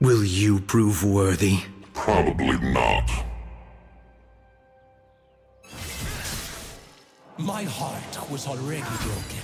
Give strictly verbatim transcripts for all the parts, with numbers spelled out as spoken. Will you prove worthy? Probably not. My heart was already broken.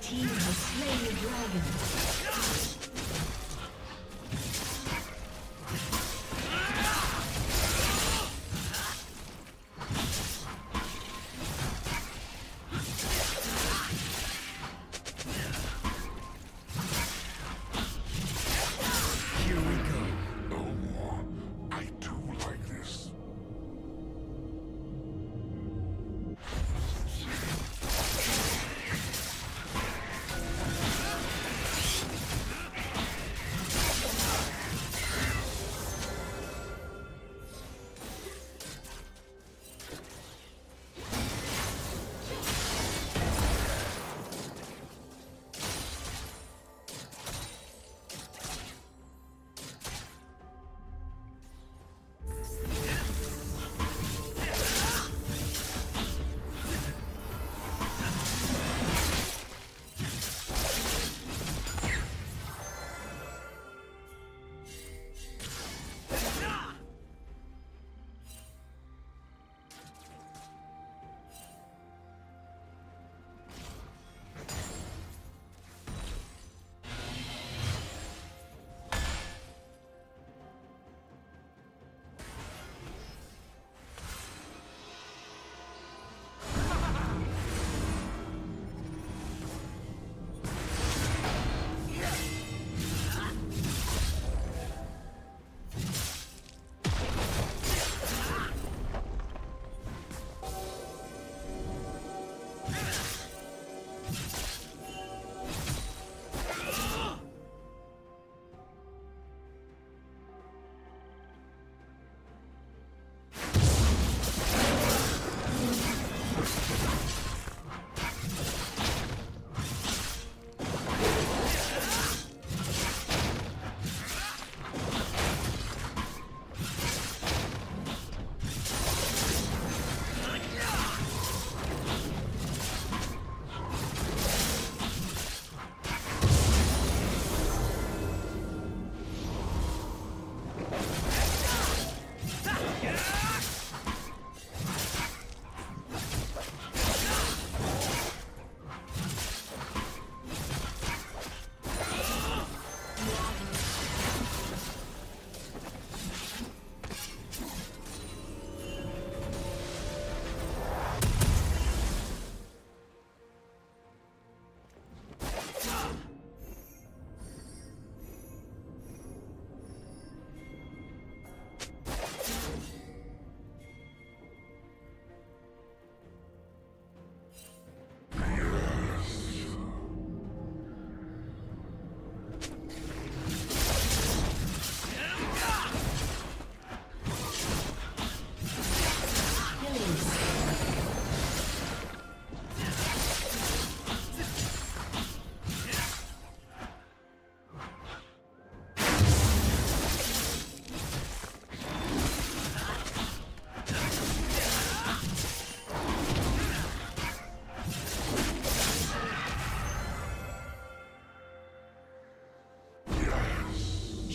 team has slain the dragon.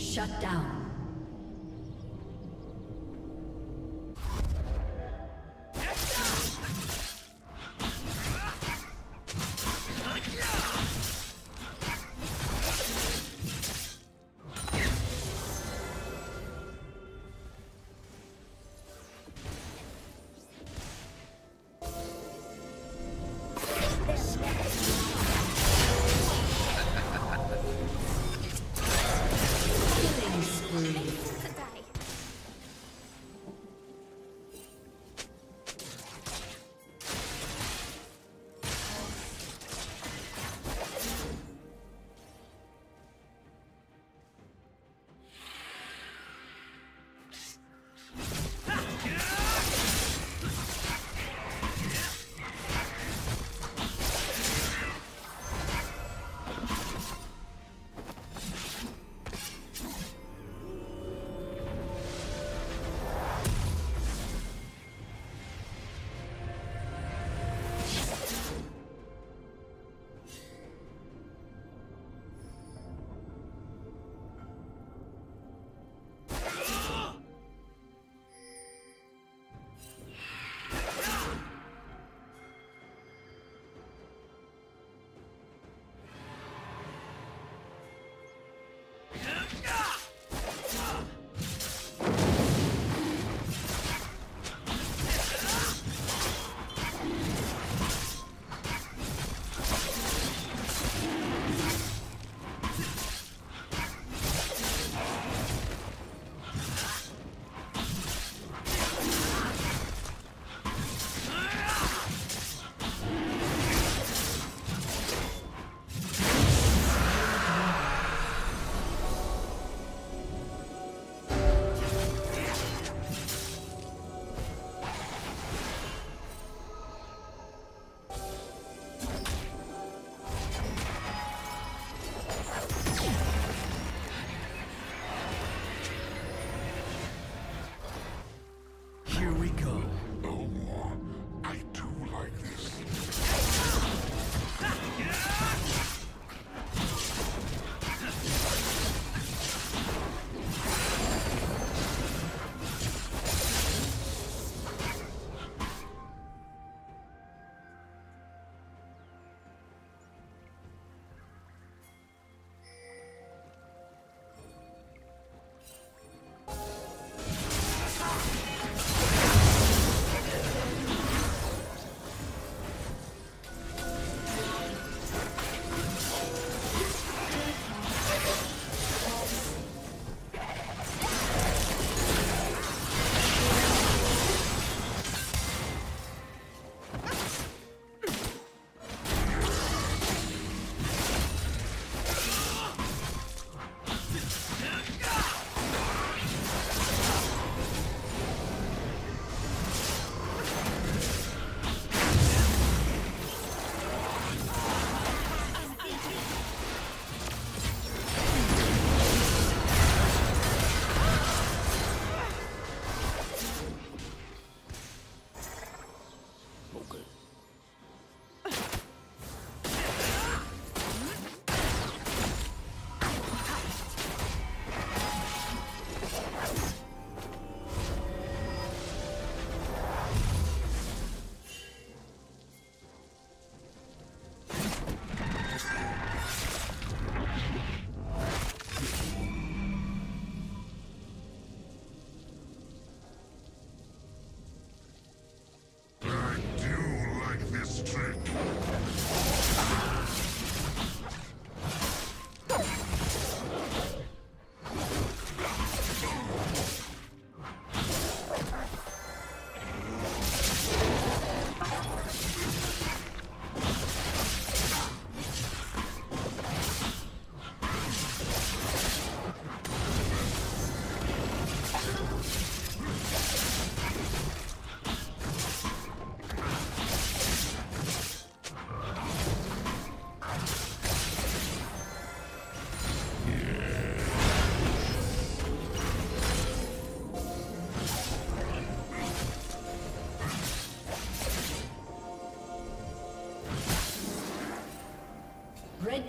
Shut down. Blue Red